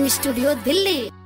Online studio Delhi.